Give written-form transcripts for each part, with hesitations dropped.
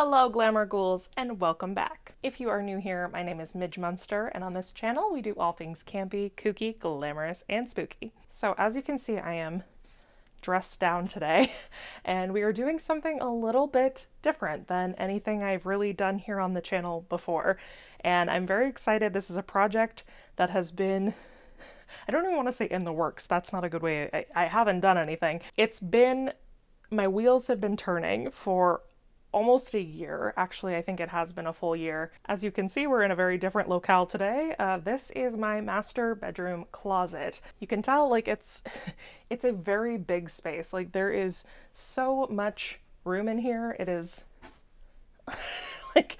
Hello Glamour Ghouls and welcome back. If you are new here, my name is Midge Munster and on this channel we do all things campy, kooky, glamorous, and spooky. So as you can see, I am dressed down today and we are doing something a little bit different than anything I've really done here on the channel before. And I'm very excited. This is a project that has been, I don't even want to say in the works, that's not a good way, I haven't done anything. It's been, my wheels have been turning for almost a year. Actually, I think it has been a full year. As you can see, we're in a very different locale today. This is my master bedroom closet. You can tell, like, it's a very big space. Like, there is so much room in here. It is like,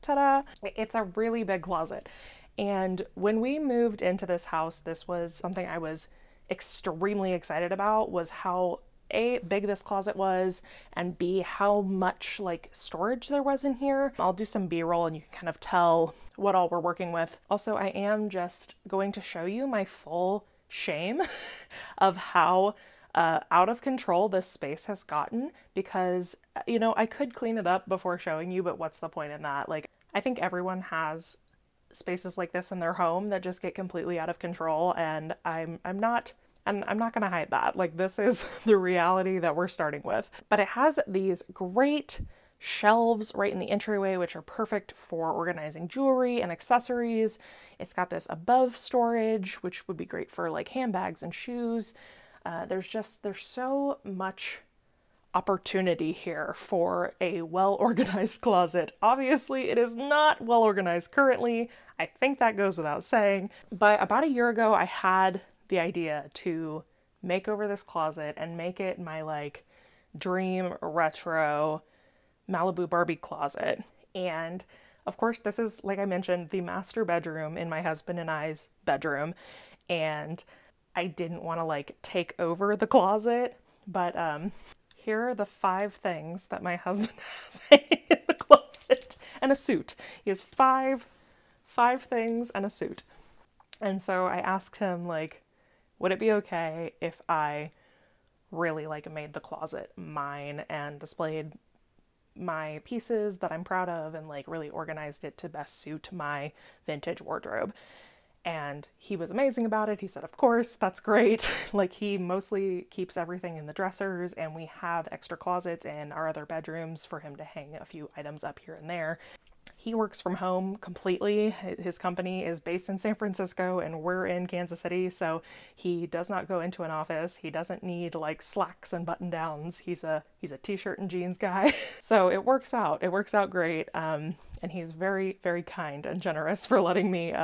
ta-da! It's a really big closet. And when we moved into this house, this was something I was extremely excited about, was how A, big this closet was, and B, how much like storage there was in here. I'll do some B-roll and you can kind of tell what all we're working with. Also, I am just going to show you my full shame of how out of control this space has gotten, because, you know, I could clean it up before showing you, but what's the point in that? Like, I think everyone has spaces like this in their home that just get completely out of control, and I'm not gonna hide that. Like, this is the reality that we're starting with. But it has these great shelves right in the entryway, which are perfect for organizing jewelry and accessories. It's got this above storage, which would be great for like handbags and shoes. There's so much opportunity here for a well-organized closet. Obviously, it is not well-organized currently. I think that goes without saying. But about a year ago, I had the idea to make over this closet and make it my like dream retro Malibu Barbie closet. And of course, this is, like I mentioned, the master bedroom in my husband and I's bedroom, and I didn't want to like take over the closet, but here are the 5 things that my husband has in the closet and a suit. He has five things and a suit. And so I asked him, like, would it be okay if I really like made the closet mine and displayed my pieces that I'm proud of and like really organized it to best suit my vintage wardrobe? And he was amazing about it. He said, of course, that's great. Like, he mostly keeps everything in the dressers, and we have extra closets in our other bedrooms for him to hang a few items up here and there. He works from home completely. His company is based in San Francisco and we're in Kansas City, so he does not go into an office. He doesn't need like slacks and button downs. He's a t-shirt and jeans guy. So it works out. It works out great. And he's very, very kind and generous for letting me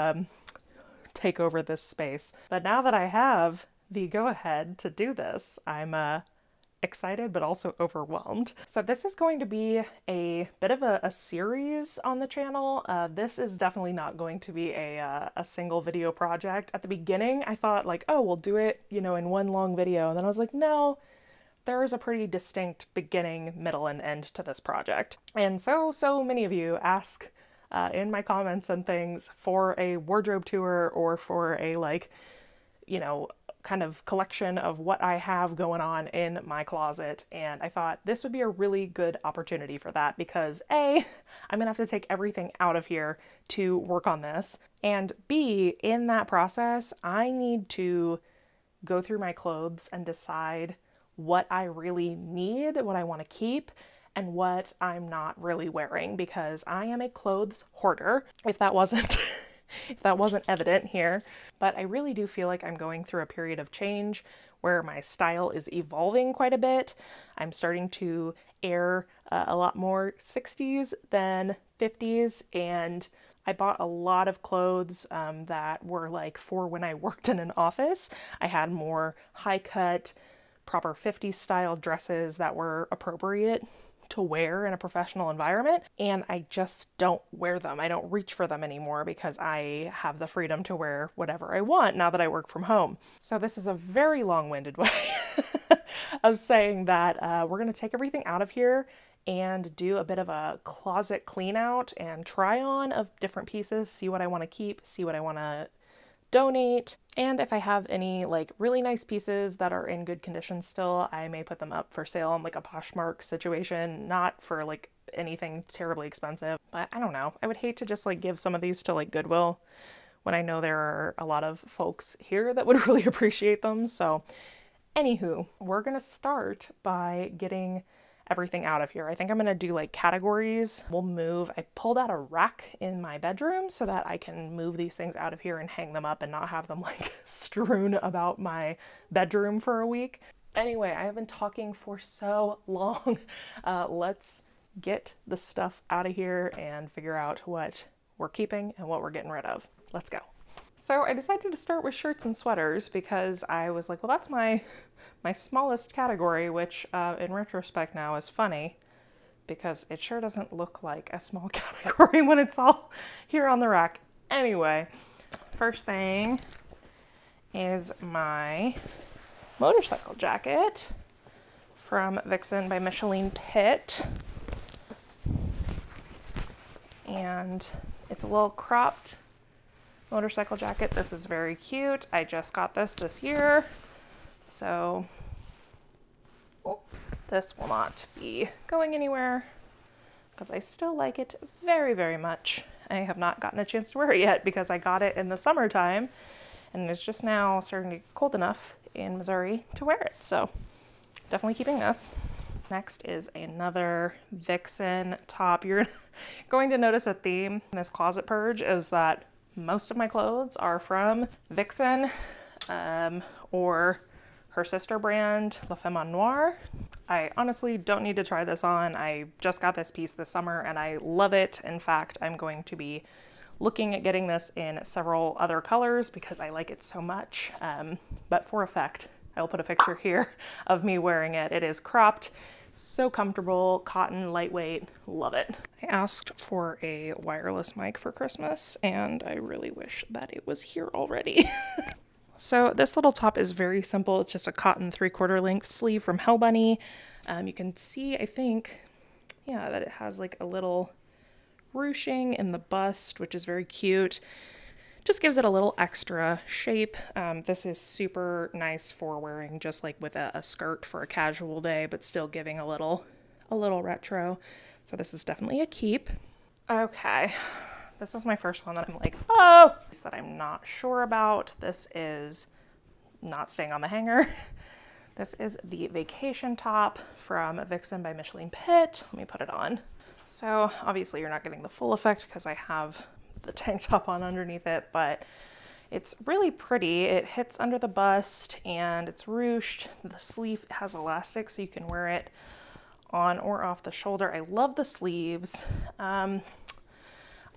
take over this space. But now that I have the go-ahead to do this, I'm excited but also overwhelmed. So this is going to be a bit of a series on the channel. This is definitely not going to be a single video project. At the beginning, I thought like, oh, we'll do it, you know, in one long video. And then I was like, no, there is a pretty distinct beginning, middle, and end to this project. And so many of you ask in my comments and things for a wardrobe tour or for a, like, you know, kind of collection of what I have going on in my closet, and I thought this would be a really good opportunity for that, because A, I'm gonna have to take everything out of here to work on this, and B, in that process I need to go through my clothes and decide what I really need, what I want to keep, and what I'm not really wearing, because I am a clothes hoarder, if that wasn't if that wasn't evident here. But I really do feel like I'm going through a period of change where my style is evolving quite a bit. I'm starting to air a lot more 60s than 50s, and I bought a lot of clothes that were like for when I worked in an office. I had more high-cut, proper 50s style dresses that were appropriate to wear in a professional environment, and I just don't wear them. I don't reach for them anymore because I have the freedom to wear whatever I want now that I work from home. So this is a very long-winded way of saying that we're gonna take everything out of here and do a bit of a closet clean out and try on of different pieces, see what I want to keep, see what I want to donate, and if I have any like really nice pieces that are in good condition still, I may put them up for sale in like a Poshmark situation, not for like anything terribly expensive, but I don't know. I would hate to just like give some of these to like Goodwill when I know there are a lot of folks here that would really appreciate them. So anywho, we're gonna start by getting everything out of here. I think I'm gonna do like categories. We'll move, I pulled out a rack in my bedroom so that I can move these things out of here and hang them up and not have them like strewn about my bedroom for a week. Anyway, I have been talking for so long. Let's get the stuff out of here and figure out what we're keeping and what we're getting rid of. Let's go. So I decided to start with shirts and sweaters because I was like, well, that's my smallest category, which in retrospect now is funny because it sure doesn't look like a small category when it's all here on the rack. Anyway, first thing is my motorcycle jacket from Vixen by Micheline Pitt. And it's a little cropped motorcycle jacket. This is very cute. I just got this year. So oh, this will not be going anywhere because I still like it very, very much. I have not gotten a chance to wear it yet because I got it in the summertime and it's just now starting to get cold enough in Missouri to wear it. So definitely keeping this. Next is another Vixen top. You're going to notice a theme in this closet purge is that most of my clothes are from Vixen or her sister brand, La Femme Noire. I honestly don't need to try this on. I just got this piece this summer and I love it. In fact, I'm going to be looking at getting this in several other colors because I like it so much, but for effect, I will put a picture here of me wearing it. It is cropped, so comfortable, cotton, lightweight, love it. I asked for a wireless mic for Christmas and I really wish that it was here already. So this little top is very simple. It's just a cotton 3/4 length sleeve from Hell Bunny. You can see, I think, yeah, that it has like a little ruching in the bust, which is very cute. Just gives it a little extra shape. This is super nice for wearing just like with a skirt for a casual day, but still giving a little retro. So this is definitely a keep. Okay, this is my first one that I'm like, oh, that I'm not sure about. This is not staying on the hanger. This is the vacation top from Vixen by Micheline Pitt. Let me put it on. So obviously you're not getting the full effect because I have the tank top on underneath it, but it's really pretty. It hits under the bust and it's ruched. The sleeve has elastic so you can wear it on or off the shoulder. I love the sleeves.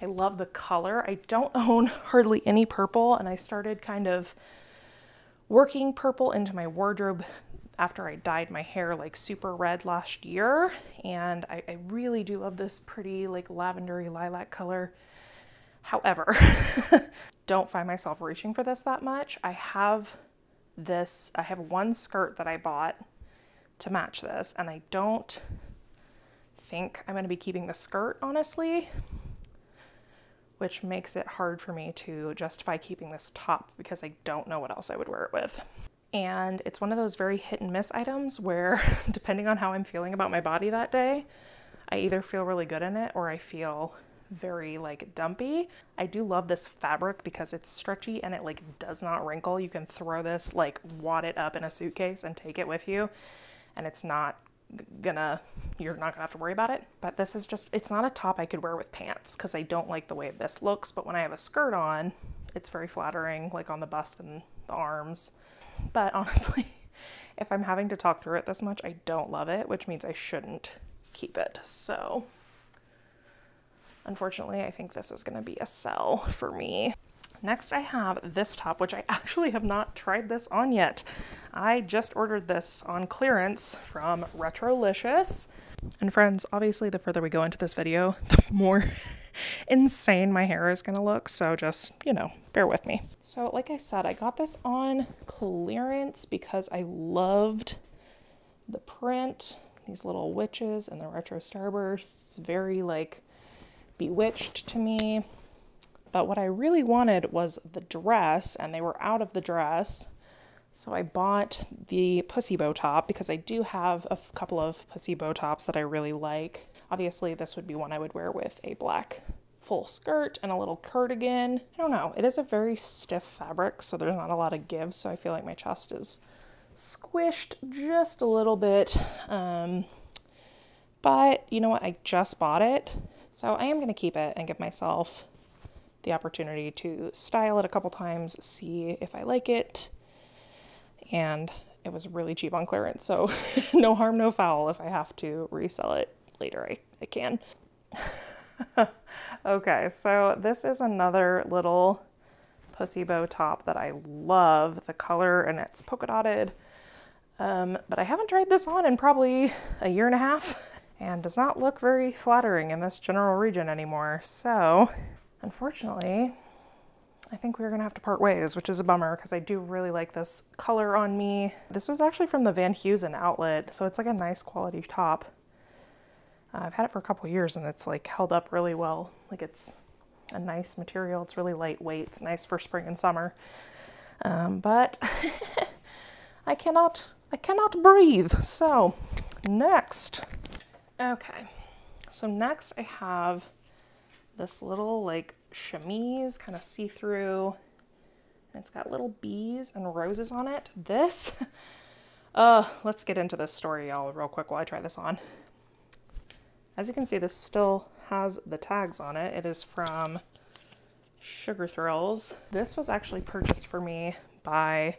I love the color. I don't own hardly any purple and I started kind of working purple into my wardrobe after I dyed my hair like super red last year. And I really do love this pretty like lavendery lilac color. However, don't find myself reaching for this that much. I have one skirt that I bought to match this and I don't think I'm gonna be keeping the skirt, honestly, which makes it hard for me to justify keeping this top because I don't know what else I would wear it with. And it's one of those very hit and miss items where depending on how I'm feeling about my body that day, I either feel really good in it or I feel very like dumpy. I do love this fabric because it's stretchy and it like does not wrinkle. You can throw this, like wad it up in a suitcase and take it with you and it's not gonna, you're not gonna have to worry about it. But this is just, it's not a top I could wear with pants because I don't like the way this looks, but when I have a skirt on, it's very flattering like on the bust and the arms. But honestly, if I'm having to talk through it this much, I don't love it, which means I shouldn't keep it. So unfortunately, I think this is gonna be a sell for me. Next, I have this top, which I actually have not tried this on yet. I just ordered this on clearance from Retrolicious. And friends, obviously the further we go into this video, the more insane my hair is gonna look. So just, you know, bear with me. So like I said, I got this on clearance because I loved the print, these little witches and the retro starbursts. It's very like bewitched to me, but what I really wanted was the dress and they were out of the dress. So I bought the pussy bow top because I do have a couple of pussy bow tops that I really like. Obviously this would be one I would wear with a black full skirt and a little cardigan. I don't know, it is a very stiff fabric, so there's not a lot of give, so I feel like my chest is squished just a little bit. But you know what, I just bought it, so I am gonna keep it and give myself the opportunity to style it a couple times, see if I like it. And it was really cheap on clearance, so no harm, no foul. If I have to resell it later, I can. Okay, so this is another little pussy bow top that I love the color, and it's polka dotted. But I haven't tried this on in probably a year and a half, and does not look very flattering in this general region anymore. So unfortunately, I think we're gonna have to part ways, which is a bummer because I do really like this color on me. This was actually from the Van Heusen outlet, so it's like a nice quality top. I've had it for a couple years and it's like held up really well. Like, it's a nice material, it's really lightweight, it's nice for spring and summer. But I cannot breathe. So next, okay. So next I have this little like chemise, kind of see-through, and it's got little bees and roses on it. This, let's get into this story, y'all, real quick while I try this on. As you can see, this still has the tags on it. It is from Sugar Thrills. This was actually purchased for me by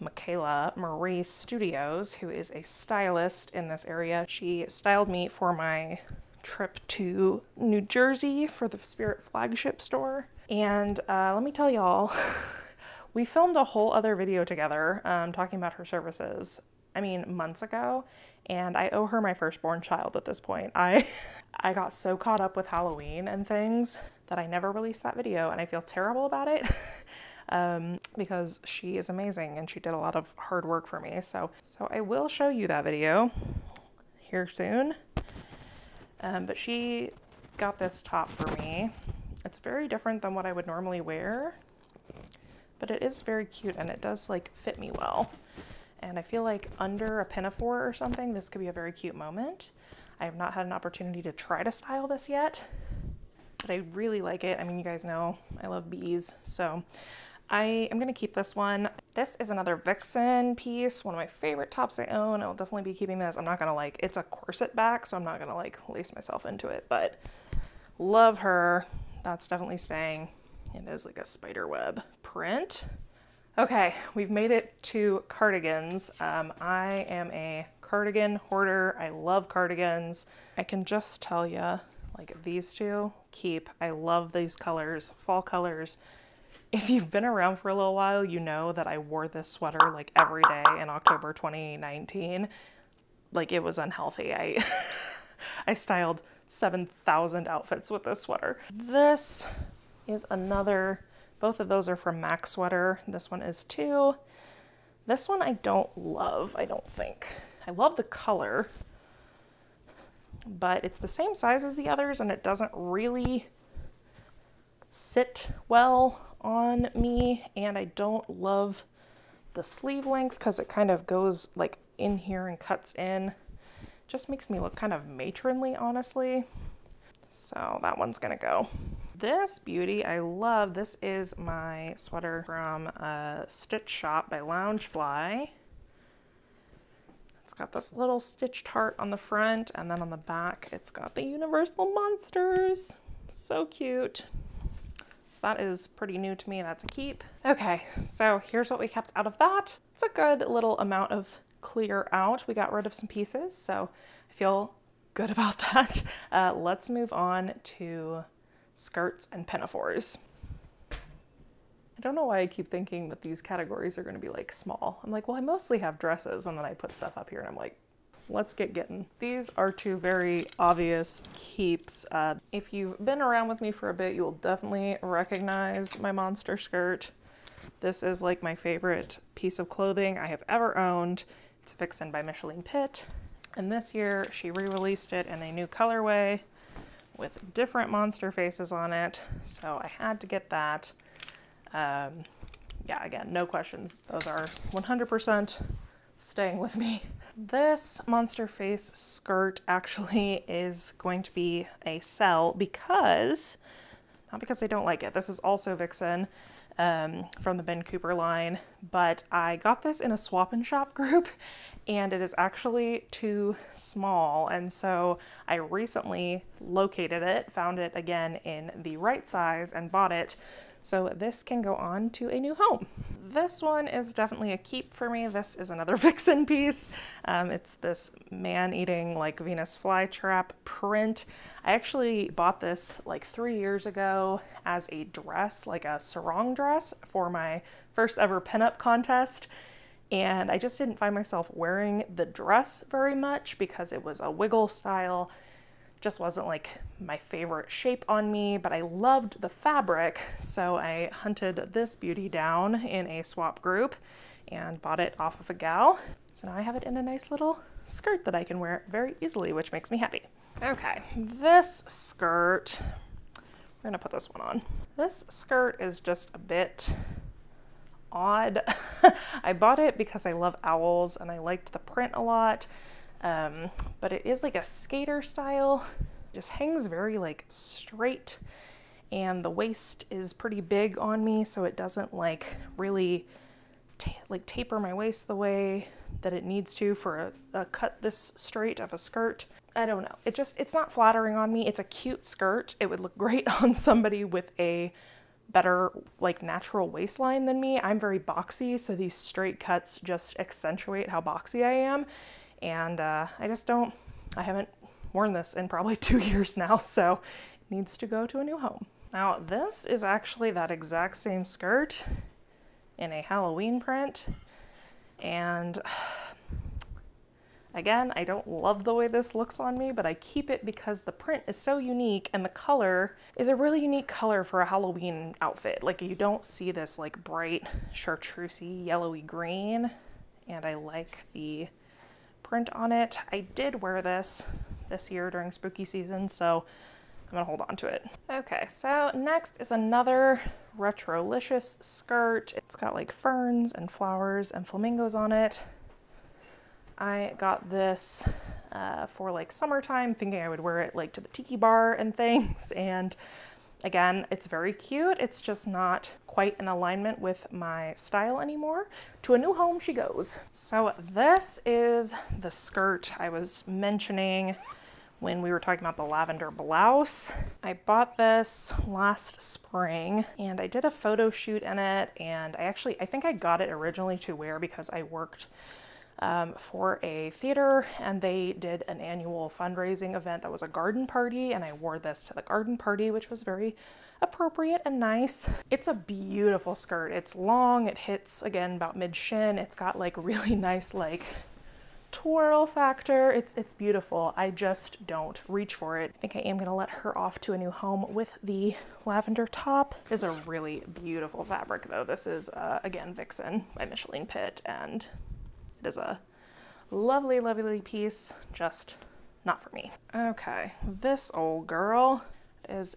Michaela Marie Studios, who is a stylist in this area. She styled me for my trip to New Jersey for the Spirit flagship store. And let me tell y'all, we filmed a whole other video together talking about her services, I mean, months ago, and I owe her my firstborn child at this point. I got so caught up with Halloween and things that I never released that video, and I feel terrible about it. Because she is amazing and she did a lot of hard work for me. So I will show you that video here soon. But she got this top for me. It's very different than what I would normally wear, but it is very cute and it does like fit me well. And I feel like under a pinafore or something, this could be a very cute moment. I have not had an opportunity to try to style this yet, but I really like it. I mean, you guys know I love bees, so I am gonna keep this one. This is another Vixen piece, one of my favorite tops I own. I will definitely be keeping this. I'm not gonna like, it's a corset back, so I'm not gonna like lace myself into it, but love her. That's definitely staying. It is like a spider web print. Okay, we've made it to cardigans. I am a cardigan hoarder. I love cardigans. I can just tell ya, like these two, keep. I love these colors, fall colors. If you've been around for a little while, you know that I wore this sweater like every day in October 2019. Like, it was unhealthy. I styled 7,000 outfits with this sweater. This is another, both of those are from Max Wear. This one is too. This one I don't love, I don't think. I love the color, but it's the same size as the others and it doesn't really sit well on me, and I don't love the sleeve length because it kind of goes like in here and cuts in. Just makes me look kind of matronly, honestly. So that one's gonna go. This beauty I love. This is my sweater from Stitch Shop by Loungefly. It's got this little stitched heart on the front, and then on the back it's got the Universal Monsters. So cute. That is pretty new to me. That's a keep. Okay, so here's what we kept out of that. It's a good little amount of clear out. We got rid of some pieces, so I feel good about that. Let's move on to skirts and pinafores. I don't know why I keep thinking that these categories are going to be like small. I'm like, well, I mostly have dresses, and then I put stuff up here and I'm like, let's get getting. These are two very obvious keeps. If you've been around with me for a bit, you'll definitely recognize my monster skirt. This is like my favorite piece of clothing I have ever owned. It's Vixen by Micheline Pitt. And this year she re-released it in a new colorway with different monster faces on it. So I had to get that. Yeah, again, no questions. Those are 100% staying with me. This monster face skirt actually is going to be a sell because, not because I don't like it, this is also Vixen from the Ben Cooper line, but I got this in a swap and shop group and it is actually too small, and so I recently located it, found it again in the right size and bought it. So this can go on to a new home. This one is definitely a keep for me. This is another Vixen piece. It's this man-eating like Venus flytrap print. I actually bought this like 3 years ago as a dress, like a sarong dress for my first ever pinup contest. And I just didn't find myself wearing the dress very much because it was a wiggle style. Just wasn't like my favorite shape on me, but I loved the fabric, so I hunted this beauty down in a swap group and bought it off of a gal. So now I have it in a nice little skirt that I can wear very easily, which makes me happy. Okay, this skirt, we're gonna put this one on. This skirt is just a bit odd. I bought it because I love owls and I liked the print a lot. But it is like a skater style, just hangs very like straight, and the waist is pretty big on me, so it doesn't like really taper my waist the way that it needs to for a cut this straight of a skirt. I don't know, it's not flattering on me. It's a cute skirt, it would look great on somebody with a better like natural waistline than me. I'm very boxy, so these straight cuts just accentuate how boxy I am. And I just don't, I haven't worn this in probably 2 years now, so it needs to go to a new home. Now this is actually that exact same skirt in a Halloween print. And again, I don't love the way this looks on me, but I keep it because the print is so unique and the color is a really unique color for a Halloween outfit. Like you don't see this like bright chartreusey yellowy green, and I like the print on it. I did wear this year during spooky season, so I'm gonna hold on to it. Okay, so next is another Retrolicious skirt. It's got like ferns and flowers and flamingos on it. I got this for like summertime, thinking I would wear it like to the tiki bar and things, and again, it's very cute. It's just not quite in alignment with my style anymore. To a new home she goes. So this is the skirt I was mentioning when we were talking about the lavender blouse. I bought this last spring and I did a photo shoot in it, and I think I got it originally to wear because I worked for a theater and they did an annual fundraising event that was a garden party, and I wore this to the garden party, which was very appropriate and nice. It's a beautiful skirt. It's long, it hits again about mid-shin, it's got like really nice like twirl factor. It's beautiful. I just don't reach for it. I think I am gonna let her off to a new home with the lavender top. It's a really beautiful fabric though. This is again Vixen by Micheline Pitt, and it is a lovely, lovely piece, just not for me. Okay, this old girl is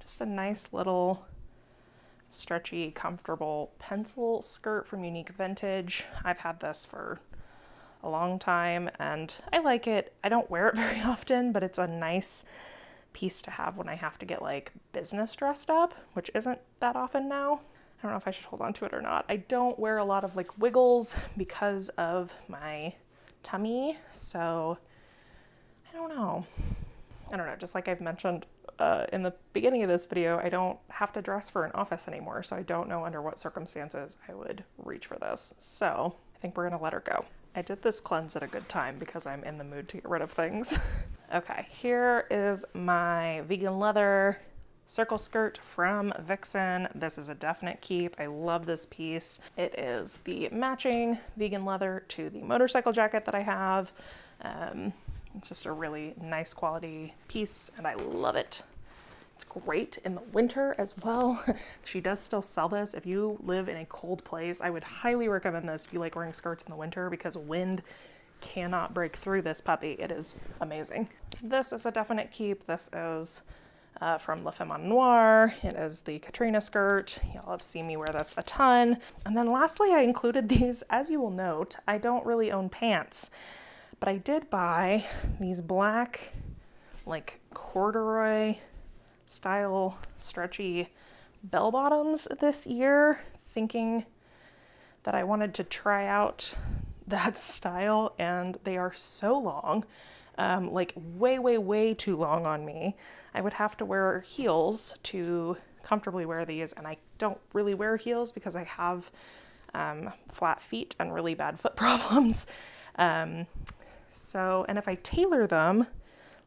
just a nice little stretchy, comfortable pencil skirt from Unique Vintage. I've had this for a long time and I like it. I don't wear it very often, but it's a nice piece to have when I have to get like business dressed up, which isn't that often now. I don't know if I should hold on to it or not. I don't wear a lot of like wiggles because of my tummy, so I don't know, just like I've mentioned in the beginning of this video, I don't have to dress for an office anymore, so I don't know under what circumstances I would reach for this. So I think we're gonna let her go. I did this cleanse at a good time because I'm in the mood to get rid of things. Okay, here is my vegan leather circle skirt from Vixen. This is a definite keep. I love this piece. It is the matching vegan leather to the motorcycle jacket that I have. It's just a really nice quality piece and I love it. It's great in the winter as well. She does still sell this. If you live in a cold place, I would highly recommend this if you like wearing skirts in the winter, because wind cannot break through this puppy. It is amazing. This is a definite keep. This is from La Femme Noire. It is the Katrina skirt. Y'all have seen me wear this a ton. And then lastly, I included these, as you will note, I don't really own pants, but I did buy these black, like corduroy style stretchy bell bottoms this year, thinking that I wanted to try out that style, and they are so long, like way too long on me. I would have to wear heels to comfortably wear these, and I don't really wear heels because I have flat feet and really bad foot problems. So, and if I tailor them,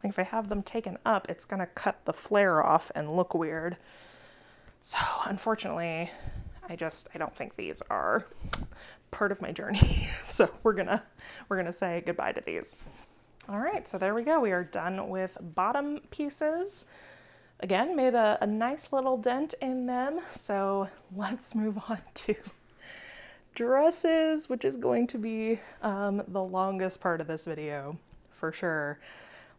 like if I have them taken up, it's gonna cut the flare off and look weird. So unfortunately, I don't think these are part of my journey. So we're gonna say goodbye to these. All right, so there we go. We are done with bottom pieces. Again, made a nice little dent in them. So let's move on to dresses, which is going to be the longest part of this video for sure.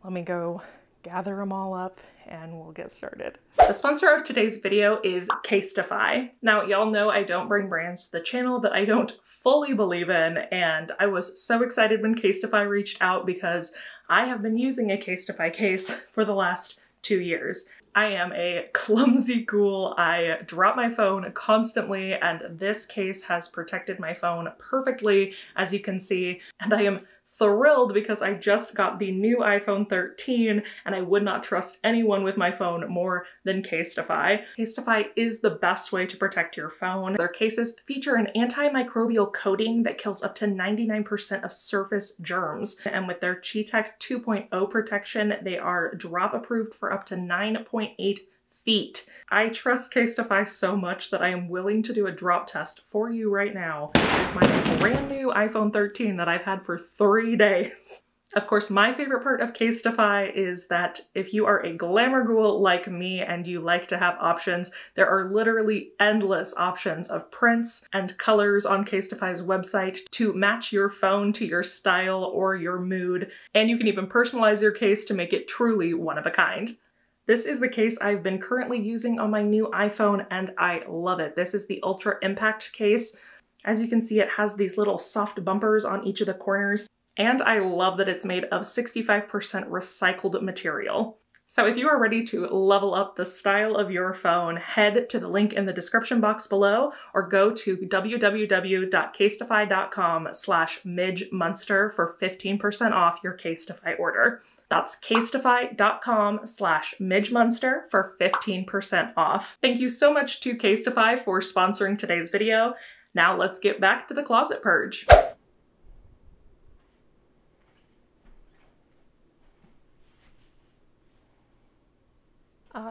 Let me go gather them all up and we'll get started. The sponsor of today's video is Casetify. Now, y'all know I don't bring brands to the channel that I don't fully believe in, and I was so excited when Casetify reached out because I have been using a Casetify case for the last 2 years. I am a clumsy ghoul. I drop my phone constantly, and this case has protected my phone perfectly, as you can see, and I am thrilled because I just got the new iPhone 13 and I would not trust anyone with my phone more than Casetify. Casetify is the best way to protect your phone. Their cases feature an antimicrobial coating that kills up to 99% of surface germs. And with their Cheetech 2.0 protection, they are drop approved for up to 9.8 feet. I trust Casetify so much that I am willing to do a drop test for you right now with my brand new iPhone 13 that I've had for 3 days. Of course, my favorite part of Casetify is that if you are a glamour ghoul like me and you like to have options, there are literally endless options of prints and colors on Casetify's website to match your phone to your style or your mood. And you can even personalize your case to make it truly one of a kind. This is the case I've been currently using on my new iPhone, and I love it. This is the Ultra Impact case. As you can see, it has these little soft bumpers on each of the corners, and I love that it's made of 65% recycled material. So if you are ready to level up the style of your phone, head to the link in the description box below or go to www.casetify.com/midgemunster for 15% off your Casetify order. That's casetify.com/midgemunster for 15% off. Thank you so much to Casetify for sponsoring today's video. Now let's get back to the closet purge.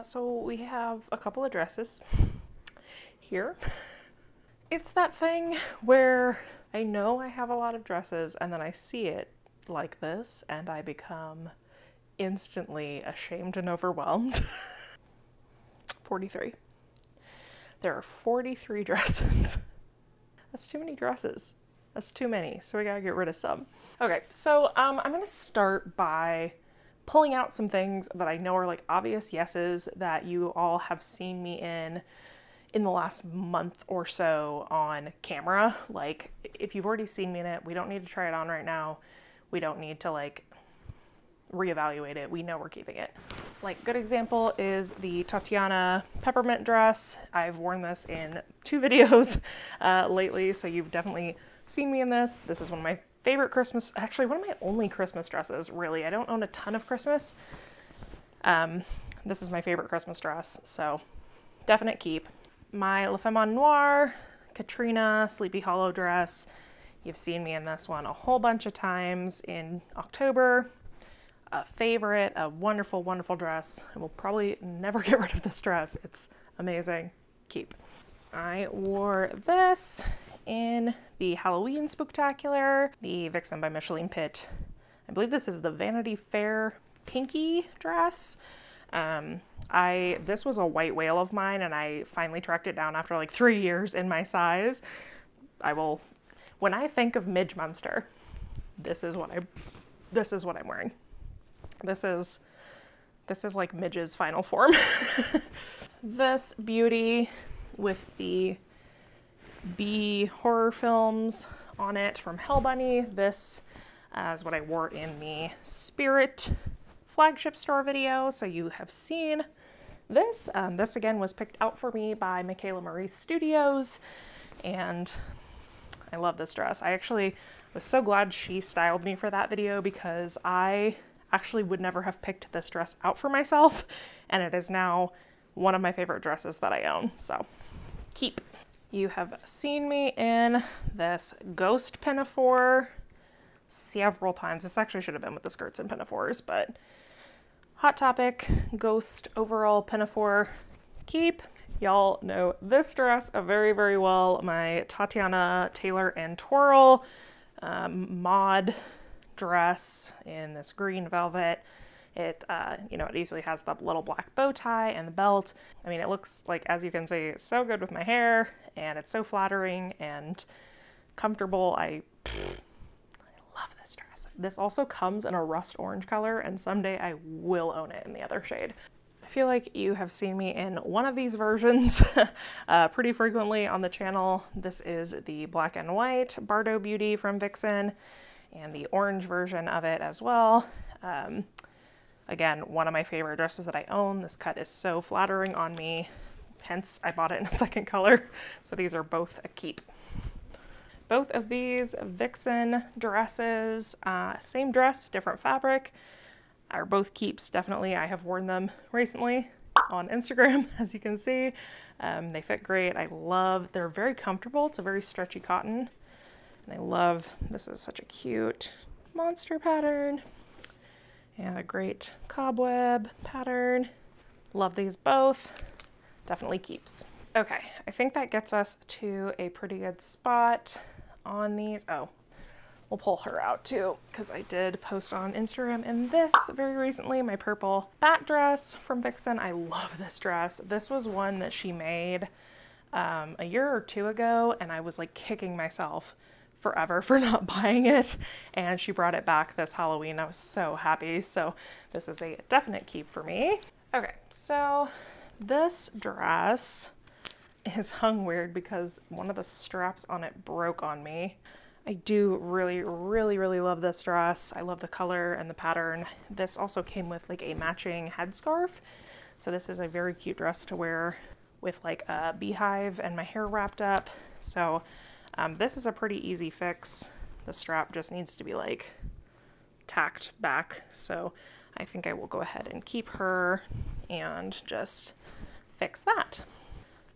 So we have a couple of dresses here. It's that thing where I know I have a lot of dresses and then I see it like this and I become instantly ashamed and overwhelmed. 43. There are 43 dresses. That's too many dresses. That's too many. So we gotta get rid of some. Okay, so I'm gonna start by pulling out some things that I know are like obvious yeses that you all have seen me in the last month or so on camera. Like if you've already seen me in it, we don't need to try it on right now. We don't need to like reevaluate it. We know we're keeping it. Like good example is the Tatiana peppermint dress. I've worn this in 2 videos lately, so you've definitely seen me in this. This is one of my favorite Christmas, actually one of my only Christmas dresses, really. I don't own a ton of Christmas. This is my favorite Christmas dress, so definite keep. My La Femme Noire, Katrina, Sleepy Hollow dress. You've seen me in this one a whole bunch of times in October. A favorite, a wonderful, wonderful dress. I will probably never get rid of this dress. It's amazing. Keep. I wore this in the Halloween Spooktacular, the Vixen by Micheline Pitt. I believe this is the Vanity Fair pinky dress. This was a white whale of mine, and I finally tracked it down after like 3 years in my size. When I think of Midge Munster, this is what I'm wearing. This is This is like Midge's final form. This beauty with the B horror films on it from Hell Bunny. This is what I wore in the Spirit flagship store video, so you have seen this. This again was picked out for me by Michaela Marie Studios, and I love this dress. I actually was so glad she styled me for that video, because I actually would never have picked this dress out for myself, and it is now one of my favorite dresses that I own, so keep. You have seen me in this ghost pinafore several times. This actually should have been with the skirts and pinafores, but Hot Topic ghost overall pinafore, keep. Y'all know this dress very, very well. My Tatiana Taylor and Twirl mod dress in this green velvet. It, you know, it usually has the little black bow tie and the belt. I mean, it looks like, as you can see, so good with my hair, and it's so flattering and comfortable. I love this dress. This also comes in a rust orange color, and someday I will own it in the other shade. I feel like you have seen me in one of these versions pretty frequently on the channel. This is the black and white Bardo Beauty from Vixen, and the orange version of it as well. Again, one of my favorite dresses that I own. This cut is so flattering on me, hence I bought it in a second color. So these are both a keep. Both of these Vixen dresses, same dress, different fabric, are both keeps, definitely. I have worn them recently on Instagram, as you can see. They fit great. I love, they're very comfortable. It's a very stretchy cotton. And I love, this is such a cute monster pattern. And a great cobweb pattern. Love these both. Definitely keeps. Okay, I think that gets us to a pretty good spot on these. Oh, we'll pull her out too, because I did post on Instagram in this very recently, my purple bat dress from Vixen. I love this dress. This was one that she made a year or two ago, and I was like kicking myself forever for not buying it, and she brought it back this Halloween. I was so happy, so this is a definite keep for me. Okay, so this dress is hung weird because one of the straps on it broke on me. I do really, really, really love this dress. I love the color and the pattern. This also came with like a matching headscarf, so this is a very cute dress to wear with like a beehive and my hair wrapped up. So this is a pretty easy fix. The strap just needs to be like tacked back. So I think I will go ahead and keep her and just fix that.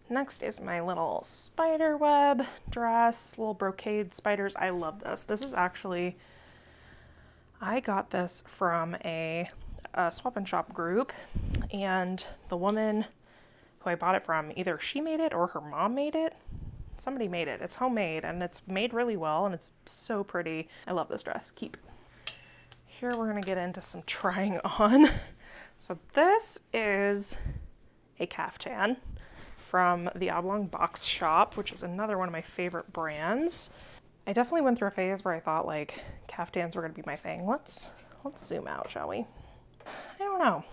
Next is my little spider web dress, little brocade spiders. I love this. This is actually, I got this from a swap and shop group, and the woman who I bought it from, either she made it or her mom made it. Somebody made it. It's homemade, and it's made really well, and it's so pretty. I love this dress. Keep. Here we're going to get into some trying on. So this is a caftan from the Oblong Box Shop, which is another one of my favorite brands. I definitely went through a phase where I thought like caftans were going to be my thing. Let's zoom out, shall we? I don't know.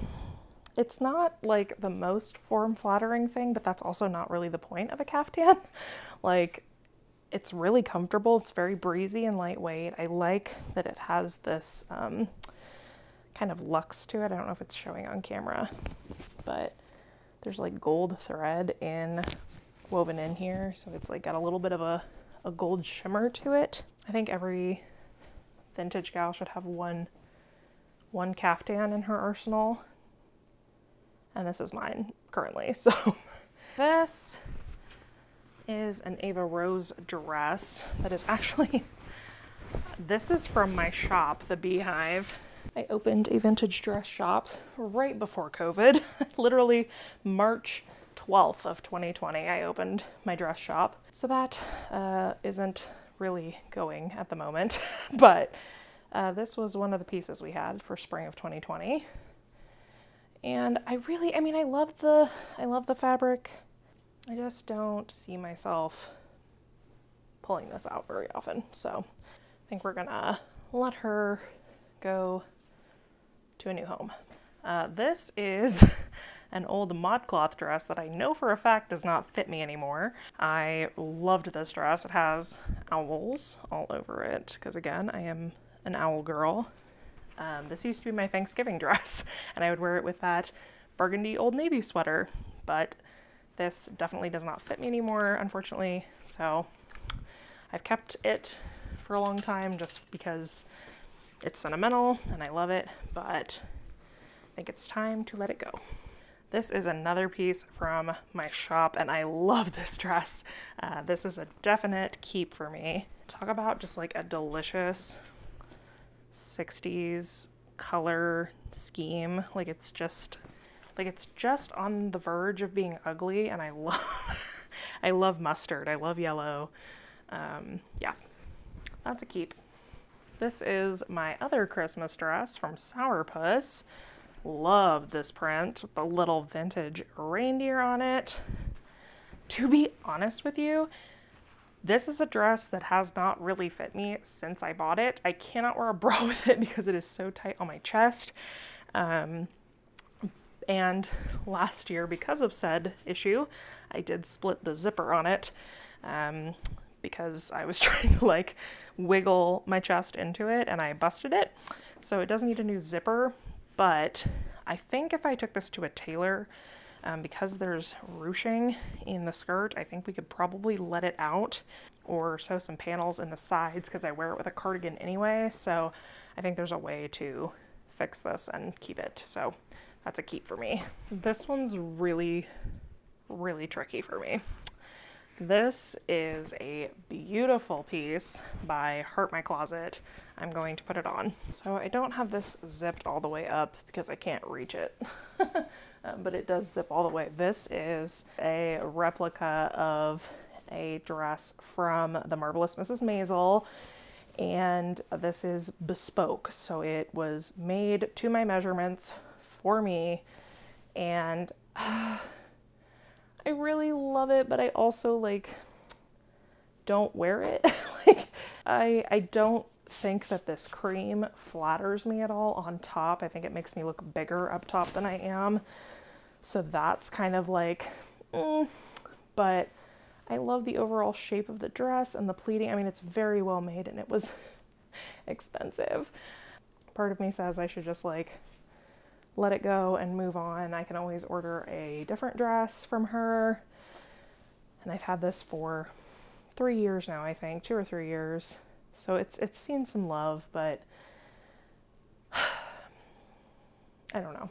It's not like the most form flattering thing, but that's also not really the point of a caftan. Like, it's really comfortable. It's very breezy and lightweight. I like that it has this kind of luxe to it. I don't know if it's showing on camera, but there's like gold thread woven in here. So it's like got a little bit of a gold shimmer to it. I think every vintage gal should have one caftan in her arsenal. And this is mine currently, so. This is an Ava Rose dress that is actually, this is from my shop, The Beehive. I opened a vintage dress shop right before COVID, literally March 12th of 2020, I opened my dress shop. So that isn't really going at the moment, but this was one of the pieces we had for spring of 2020. And I love the fabric. I just don't see myself pulling this out very often. So I think we're gonna let her go to a new home. This is an old Modcloth dress that I know for a fact does not fit me anymore. I loved this dress. It has owls all over it, because again, I am an owl girl. This used to be my Thanksgiving dress, and I would wear it with that burgundy Old Navy sweater, but this definitely does not fit me anymore, unfortunately, so I've kept it for a long time just because it's sentimental and I love it, but I think it's time to let it go. This is another piece from my shop, and I love this dress. This is a definite keep for me. Talk about just like a delicious 60s color scheme. Like it's just on the verge of being ugly, and I love I love mustard, I love yellow. Yeah, that's a keep. This is my other Christmas dress from Sourpuss. Love this print with the little vintage reindeer on it. To be honest with you, this is a dress that has not really fit me since I bought it. I cannot wear a bra with it because it is so tight on my chest. And last year, because of said issue, I did split the zipper on it because I was trying to like wiggle my chest into it and I busted it. So it does need a new zipper. But I think if I took this to a tailor, because there's ruching in the skirt, I think we could probably let it out or sew some panels in the sides because I wear it with a cardigan anyway. So I think there's a way to fix this and keep it. So that's a keep for me. This one's really, really tricky for me. This is a beautiful piece by Heart My Closet. I'm going to put it on. So I don't have this zipped all the way up because I can't reach it, but it does zip all the way. This is a replica of a dress from the Marvelous Mrs. Maisel, and this is bespoke. So it was made to my measurements for me, and I really love it, but I also like don't wear it. Like I don't think that this cream flatters me at all on top. I think it makes me look bigger up top than I am. So that's kind of like, but I love the overall shape of the dress and the pleating. I mean, it's very well made and it was expensive. Part of me says I should just like let it go and move on. I can always order a different dress from her. And I've had this for 3 years now, I think, 2 or 3 years. So it's seen some love, but I don't know.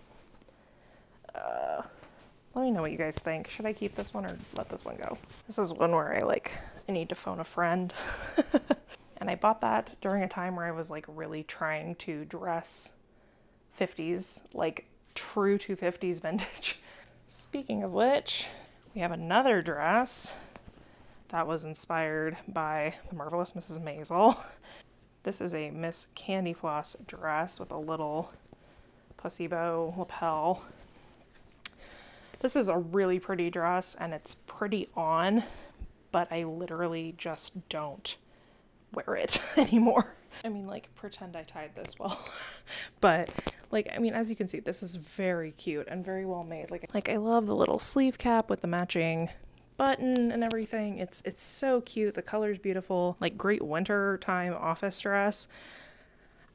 Let me know what you guys think. Should I keep this one or let this one go? This is one where I need to phone a friend. And I bought that during a time where I was like really trying to dress 50s, like true to 50s vintage. Speaking of which, we have another dress that was inspired by the Marvelous Mrs. Maisel. This is a Miss Candy Floss dress with a little pussy bow lapel. This is a really pretty dress and it's pretty on, but I literally just don't wear it anymore. I mean, like, pretend I tied this well, but like, I mean, as you can see, this is very cute and very well made. Like I love the little sleeve cap with the matching button and everything. It's so cute. The color's beautiful, like great winter time office dress.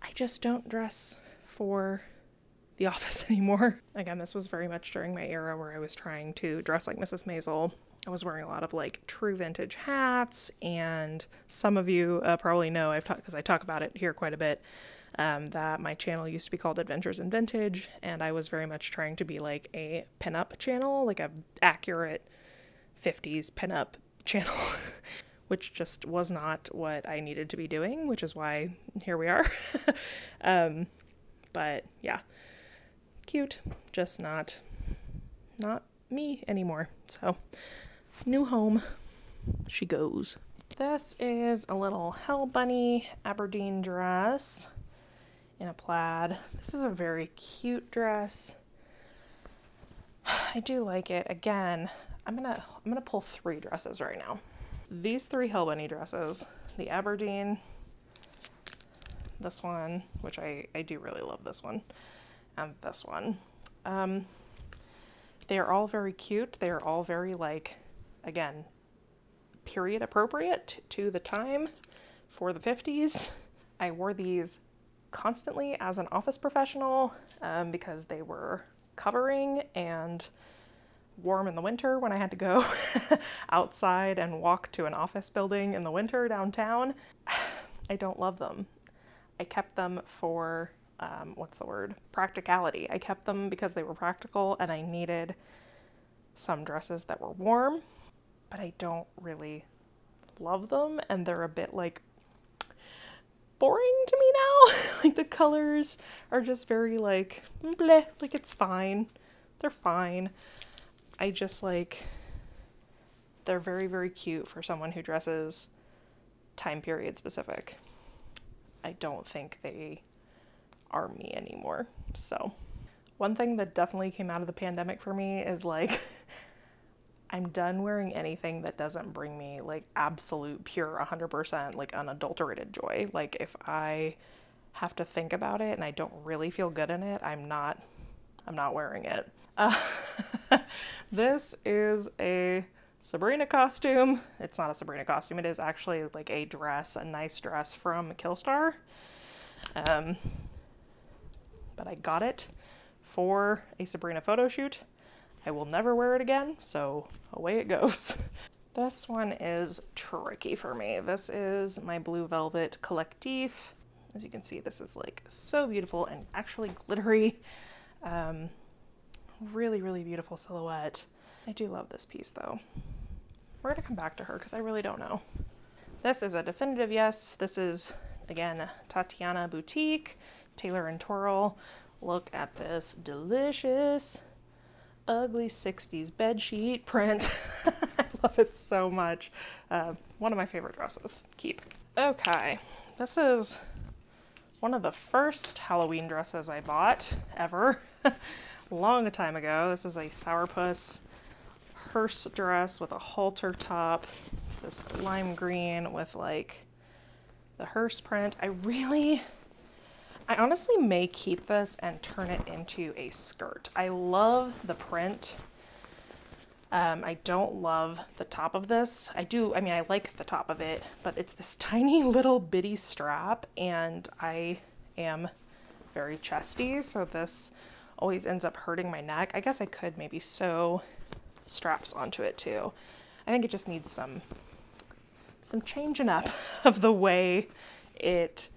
I just don't dress for the office anymore. Again, this was very much during my era where I was trying to dress like Mrs. Maisel. I was wearing a lot of like true vintage hats, and some of you probably know, because I talk about it here quite a bit, that my channel used to be called Adventures in Vintage, and I was very much trying to be like a pinup channel, like a accurate 50s pinup channel, which just was not what I needed to be doing, which is why here we are. But yeah, cute, just not me anymore. So new home she goes. This is a little Hell Bunny Aberdeen dress in a plaid. This is a very cute dress. I do like it. Again, I'm gonna pull 3 dresses right now. These 3 Hell Bunny dresses, the Aberdeen, this one, which I do really love this one, and this one. They are all very cute. They are all very, like, again, period appropriate to the time for the 50s. I wore these constantly as an office professional because they were covering and warm in the winter when I had to go outside and walk to an office building in the winter downtown. I don't love them. I kept them for, what's the word? Practicality. I kept them because they were practical and I needed some dresses that were warm, but I don't really love them and they're a bit like boring to me now. Like the colors are just very like, bleh, like it's fine. They're fine. I just like, they're very, very cute for someone who dresses time period specific. I don't think they are me anymore. So one thing that definitely came out of the pandemic for me is like, I'm done wearing anything that doesn't bring me like absolute pure 100% like unadulterated joy. Like if I have to think about it and I don't really feel good in it, I'm not wearing it. This is a Sabrina costume. It's not a Sabrina costume. It is actually like a dress, a nice dress from Killstar. But I got it for a Sabrina photo shoot. I will never wear it again, so away it goes. This one is tricky for me. This is my Blue Velvet Collectif. As you can see, this is like so beautiful and actually glittery. Really, really beautiful silhouette. I do love this piece though. We're gonna come back to her because I really don't know. This is a definitive yes. This is, again, Tatiana Boutique, Taylor and Twirl. Look at this delicious, ugly 60s bedsheet print. I love it so much. One of my favorite dresses, keep. Okay, this is one of the first Halloween dresses I bought ever. Long time ago. This is a Sourpuss hearse dress with a halter top. It's this lime green with like the hearse print. I honestly may keep this and turn it into a skirt. I love the print. I don't love the top of this. I like the top of it, but it's this tiny little bitty strap and I am very chesty, so this always ends up hurting my neck. I guess I could maybe sew straps onto it too. I think it just needs some changing up of the way it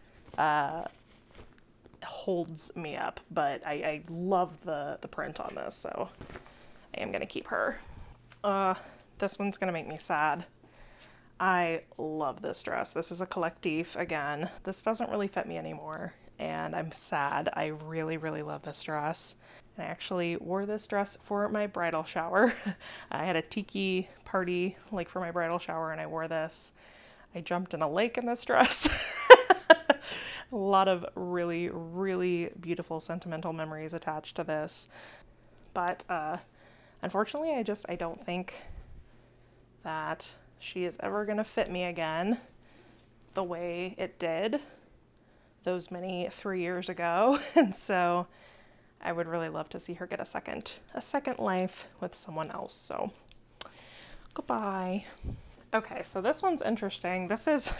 holds me up, but I love the print on this, so I am gonna keep her. This one's gonna make me sad. I love this dress. This is a Collectif again. This doesn't really fit me anymore. And I'm sad. I really, really love this dress. And I actually wore this dress for my bridal shower. I had a tiki party like for my bridal shower and I wore this. I jumped in a lake in this dress. A lot of really, really beautiful sentimental memories attached to this. But unfortunately, I don't think that she is ever gonna fit me again the way it did those many 3 years ago. And so I would really love to see her get a second life with someone else. So goodbye. Okay, so this one's interesting. This is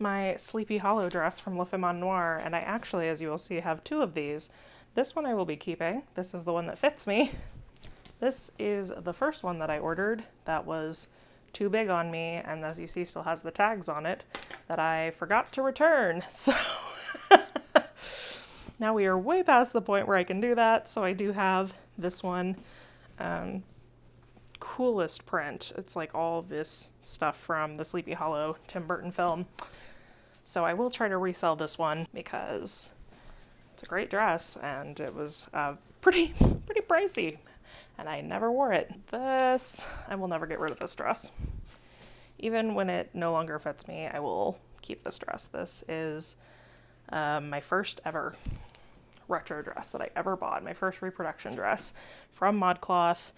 my Sleepy Hollow dress from La Femme Noire. And I actually, as you will see, have two of these. This one I will be keeping. This is the one that fits me. This is the first one that I ordered that was too big on me. And as you see, still has the tags on it that I forgot to return. So now we are way past the point where I can do that. So I do have this one, coolest print. It's like all this stuff from the Sleepy Hollow Tim Burton film. So I will try to resell this one because it's a great dress and it was pretty pricey and I never wore it. I will never get rid of this dress. Even when it no longer fits me, I will keep this dress. This is my first ever retro dress that I ever bought, my first reproduction dress from Modcloth.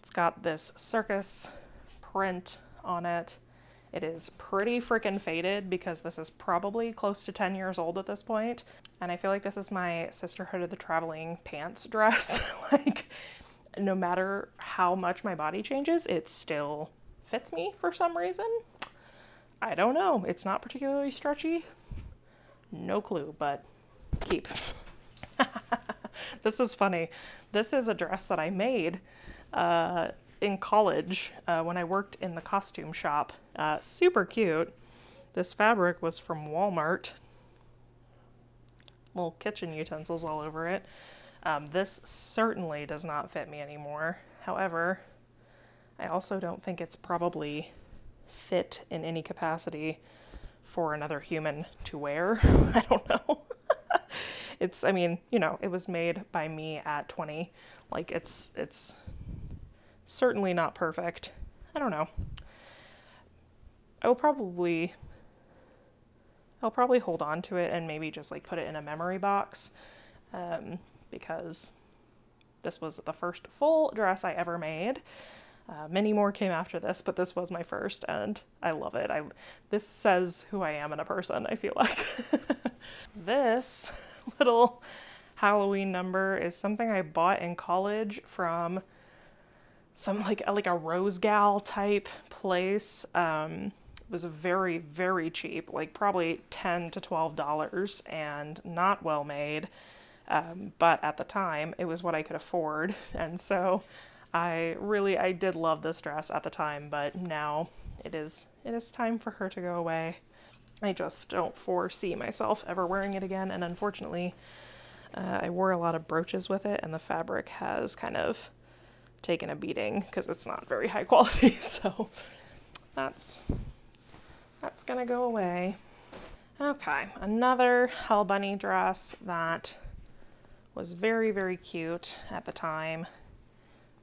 It's got this circus print on it It is pretty freaking faded because this is probably close to 10 years old at this point. And I feel like this is my Sisterhood of the Traveling pants dress. Like, no matter how much my body changes, it still fits me for some reason. I don't know. It's not particularly stretchy. No clue, but keep. This is funny. This is a dress that I made in college when I worked in the costume shop. Super cute. This fabric was from Walmart. Little kitchen utensils all over it. This certainly does not fit me anymore. However, I also don't think it's probably fit in any capacity for another human to wear. I don't know. It's, I mean, you know, it was made by me at 20. Like, it's certainly not perfect. I don't know. I'll probably hold on to it and maybe just like put it in a memory box, because this was the first full dress I ever made. Many more came after this, but this was my first, and I love it. This says who I am in a person, I feel like. This little Halloween number is something I bought in college from some like a Rose Gal type place. It was very, very cheap, like probably $10 to $12 and not well made. But at the time it was what I could afford. And so I did love this dress at the time, but now it is time for her to go away. I just don't foresee myself ever wearing it again, and unfortunately, I wore a lot of brooches with it, and the fabric has kind of taken a beating because it's not very high quality, so that's gonna go away. Okay, another Hell Bunny dress that was very, very cute at the time,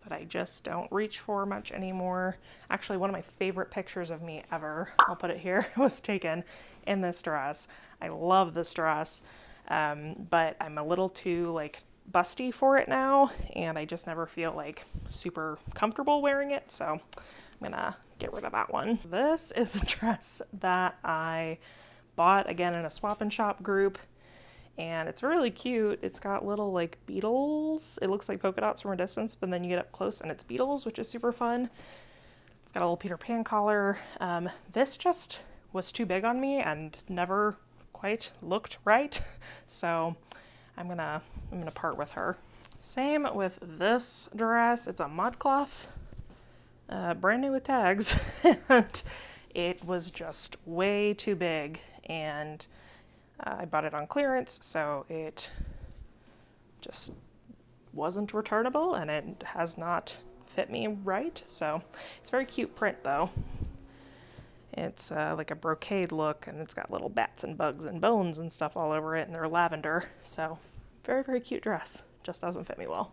but I just don't reach for much anymore. Actually, one of my favorite pictures of me ever, I'll put it here, was taken in this dress. I love this dress, but I'm a little too like busty for it now, and I just never feel like super comfortable wearing it, so I'm gonna get rid of that one. This is a dress that I bought again in a swap and shop group, and it's really cute. It's got little like beetles. It looks like polka dots from a distance, but then you get up close and it's beetles, which is super fun. It's got a little Peter Pan collar. This just was too big on me and never quite looked right. So I'm gonna part with her. Same with this dress. It's a Modcloth, brand new with tags. And it was just way too big, and I bought it on clearance, so it just wasn't returnable, and it has not fit me right. So it's a very cute print, though. It's like a brocade look, and it's got little bats and bugs and bones and stuff all over it, and they're lavender. So very, very cute dress. Just doesn't fit me well.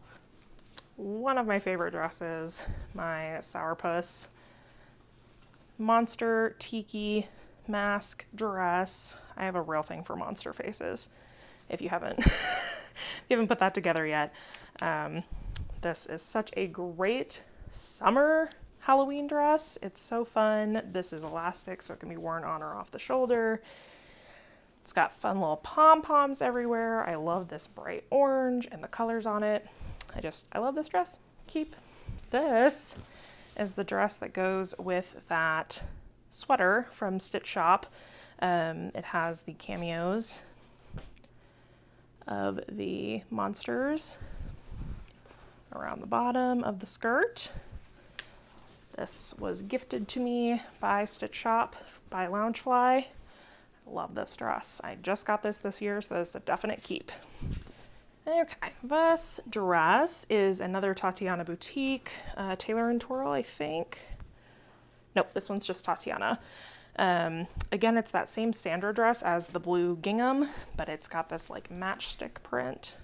One of my favorite dresses, my Sourpuss monster tiki mask dress. I have a real thing for monster faces, if you haven't if you haven't put that together yet. This is such a great summer Halloween dress. It's so fun. This is elastic, so it can be worn on or off the shoulder. It's got fun little pom-poms everywhere. I love this bright orange and the colors on it. I love this dress. Keep. This is the dress that goes with that sweater from Stitch Shop. It has the cameos of the monsters around the bottom of the skirt. This was gifted to me by Stitch Shop by Loungefly. I love this dress. I just got this year, so this is a definite keep. Okay, this dress is another Tatiana Boutique, Tailor and Twirl, I think. Nope, this one's just Tatiana. Again, it's that same Sandra dress as the blue gingham, but it's got this like matchstick print.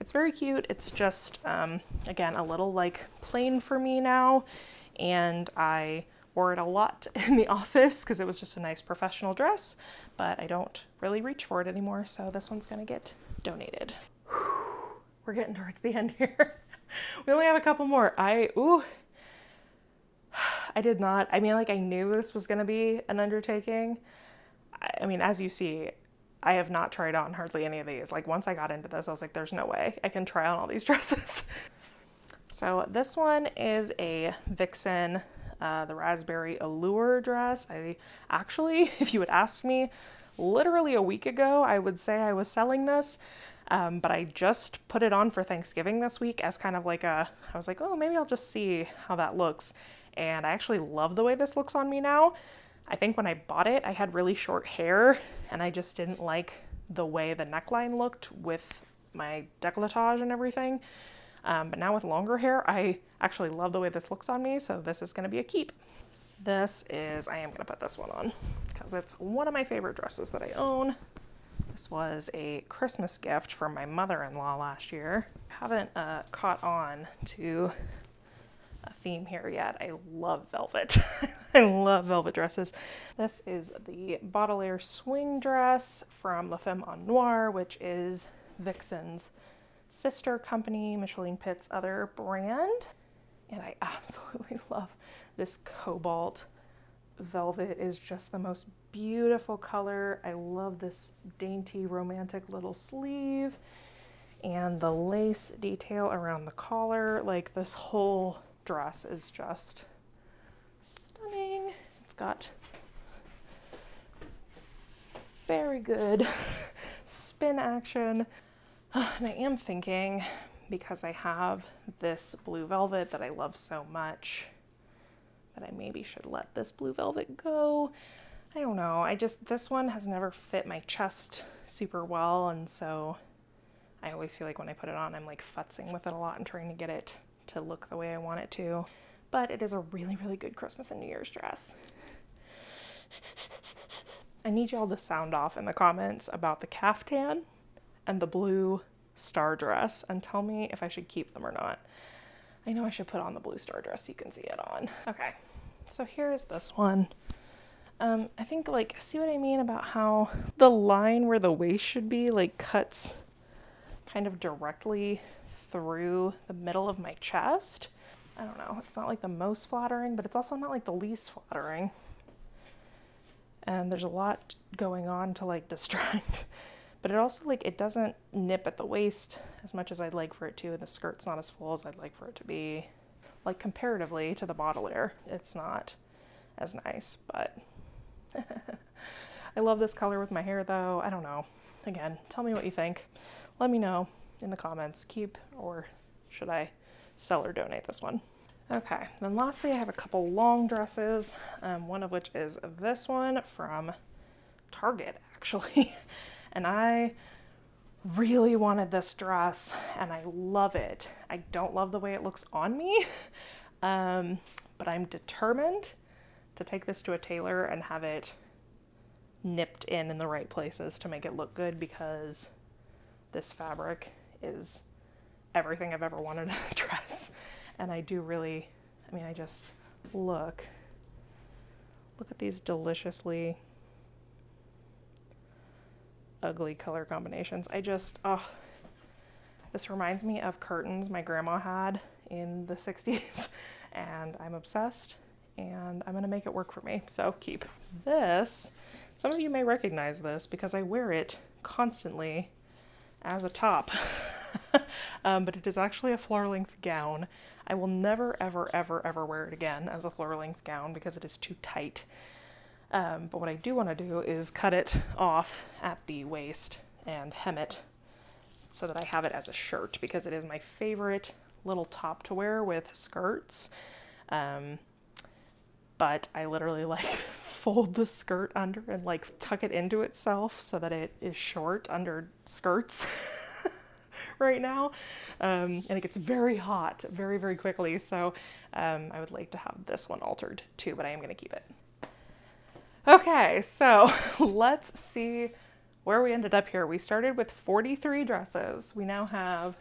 It's very cute. It's just, again, a little like plain for me now. And I wore it a lot in the office because it was just a nice professional dress, but I don't really reach for it anymore. So this one's gonna get donated. Whew, we're getting towards the end here. We only have a couple more. I did not. I mean, like, I knew this was going to be an undertaking. I mean, as you see, I have not tried on hardly any of these. Like, once I got into this, I was like, there's no way I can try on all these dresses. So this one is a Vixen, the Raspberry Allure dress. I actually, if you would ask me, literally a week ago, I would say I was selling this, but I just put it on for Thanksgiving this week as kind of like a, I was like, oh, maybe I'll just see how that looks. And I actually love the way this looks on me now. I think when I bought it, I had really short hair and I just didn't like the way the neckline looked with my décolletage and everything. But now with longer hair, I actually love the way this looks on me. So this is going to be a keep. This is, I am going to put this one on because it's one of my favorite dresses that I own. This was a Christmas gift from my mother-in-law last year. I haven't caught on to a theme here yet. I love velvet. I love velvet dresses. This is the Baudelaire swing dress from La Femme Noire, which is Vixen's sister company, Micheline Pitt's other brand. And I absolutely love this cobalt velvet. Is just the most beautiful color. I love this dainty, romantic little sleeve and the lace detail around the collar. Like, this whole dress is just stunning. It's got very good spin action. And I am thinking, because I have this blue velvet that I love so much, that I maybe should let this blue velvet go. I don't know. I just, this one has never fit my chest super well. And so I always feel like when I put it on, I'm like futzing with it a lot and trying to get it to look the way I want it to. But it is a really, really good Christmas and New Year's dress. I need y'all to sound off in the comments about the caftan and the blue star dress and tell me if I should keep them or not. I know I should put on the blue star dress so you can see it on. Okay, so here's this one. I think, like, see what I mean about how the line where the waist should be, like, cuts kind of directly through the middle of my chest. I don't know, it's not like the most flattering, but it's also not like the least flattering. And there's a lot going on to, like, distract. But it also, like, it doesn't nip at the waist as much as I'd like for it to, and the skirt's not as full as I'd like for it to be. Like, comparatively to the Baudelaire, it's not as nice, but I love this color with my hair, though. I don't know. Again, tell me what you think. Let me know in the comments. Keep, or should I sell or donate this one? Okay, then lastly, I have a couple long dresses, one of which is this one from Target, actually. And I really wanted this dress and I love it. I don't love the way it looks on me, but I'm determined to take this to a tailor and have it nipped in the right places to make it look good, because this fabric is everything I've ever wanted in a dress. And I do really, I mean, I just look at these deliciously ugly color combinations. I just, oh, this reminds me of curtains my grandma had in the 60s, and I'm obsessed, and I'm gonna make it work for me, so keep. This, some of you may recognize this because I wear it constantly as a top, but it is actually a floor length gown. I will never, ever, ever, ever wear it again as a floor length gown because it is too tight. But what I do want to do is cut it off at the waist and hem it so that I have it as a shirt, because it is my favorite little top to wear with skirts. But I literally, like, fold the skirt under and, like, tuck it into itself so that it is short under skirts right now. And it gets very hot very, very quickly. So I would like to have this one altered too, but I am going to keep it. Okay, so let's see where we ended up here. We started with 43 dresses. We now have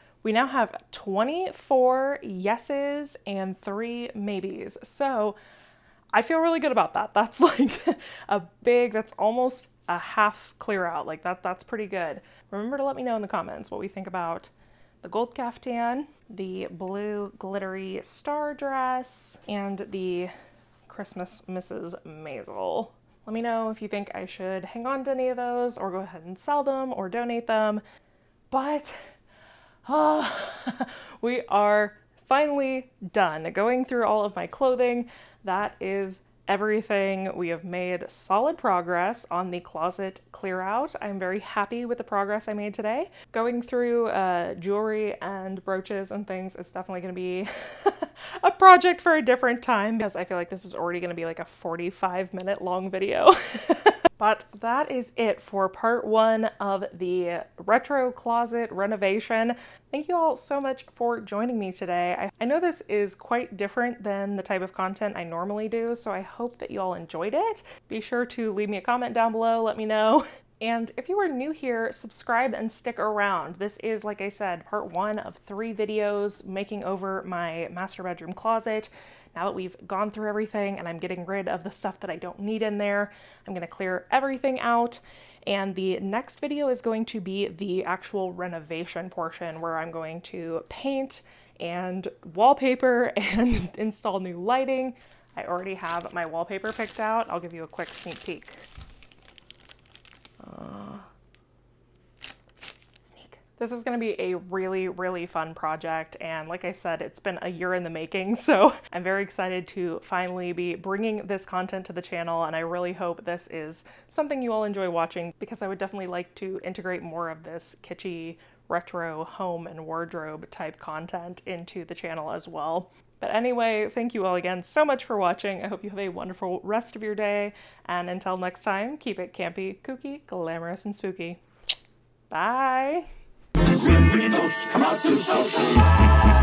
24 yeses and 3 maybes. So I feel really good about that. That's like a big, that's almost a half clear out. Like that's pretty good. Remember to let me know in the comments what we think about the gold caftan, the blue glittery star dress, and the Christmas Mrs. Maisel. Let me know if you think I should hang on to any of those or go ahead and sell them or donate them. But we are finally done going through all of my clothing. That is everything. We have made solid progress on the closet clear out. I'm very happy with the progress I made today. Going through jewelry and brooches and things is definitely going to be a project for a different time, because I feel like this is already going to be like a 45-minute long video. But that is it for part one of the retro closet renovation. Thank you all so much for joining me today. I know this is quite different than the type of content I normally do, so I hope that you all enjoyed it. Be sure to leave me a comment down below, let me know. And if you are new here, subscribe and stick around. This is, like I said, part one of 3 videos making over my master bedroom closet. Now that we've gone through everything and I'm getting rid of the stuff that I don't need in there, I'm going to clear everything out. And the next video is going to be the actual renovation portion, where I'm going to paint and wallpaper and install new lighting. I already have my wallpaper picked out. I'll give you a quick sneak peek. This is going to be a really, really fun project, and like I said, it's been a year in the making, so I'm very excited to finally be bringing this content to the channel, and I really hope this is something you all enjoy watching, because I would definitely like to integrate more of this kitschy, retro home and wardrobe type content into the channel as well. But anyway, thank you all again so much for watching. I hope you have a wonderful rest of your day, and until next time, keep it campy, kooky, glamorous, and spooky. Bye! Criminals come out to socialize.